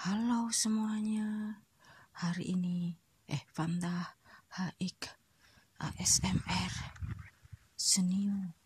Halo semuanya, hari ini Vanda Hik ASMR Senin